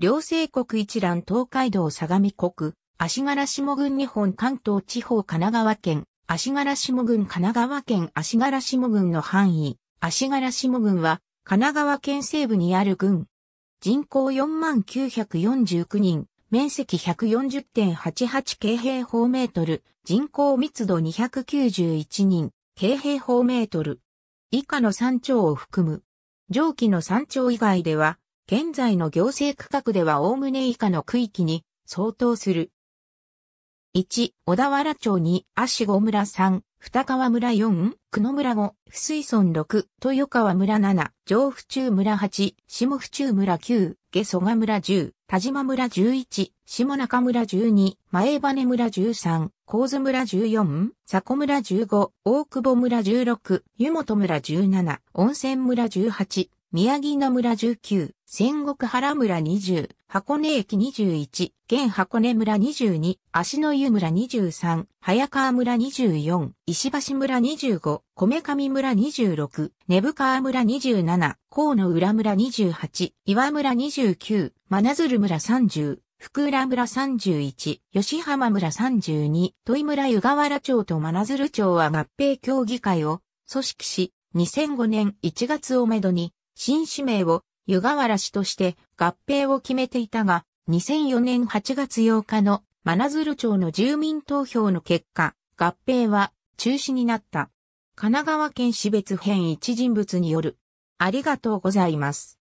両西国一覧東海道相模国、足柄下郡日本関東地方神奈川県、足柄下郡神奈川県足柄下郡の範囲、足柄下郡は神奈川県西部にある郡。人口 49,449 人、面積 140.88 京平方メートル、人口密度291人、京平方メートル。以下の3町を含む。上記の3町以外では、現在の行政区画では概ね以下の区域に相当する。1、小田原町2、芦子村3、二川村4、久野村5、布水村6、豊川村7、上府中村8、下府中村9、下蘇我村10、田島村11、下中村12、前羽村13、神津村14、迫村15、大久保村16、湯本村17、温泉村18、宮城野村19、仙石原村20、箱根駅21、現箱根村22、芦の湯村23、早川村24、石橋村25、米上村26、根府川村27、甲の浦村28、岩村29、真鶴村30、福浦村31、吉浜村32、戸井村湯河原町と真鶴町は合併協議会を組織し、2005年1月をめどに、新市名を湯河原市として合併を決めていたが、2004年8月8日の真鶴町の住民投票の結果、合併は中止になった。神奈川県市別編一人物による。ありがとうございます。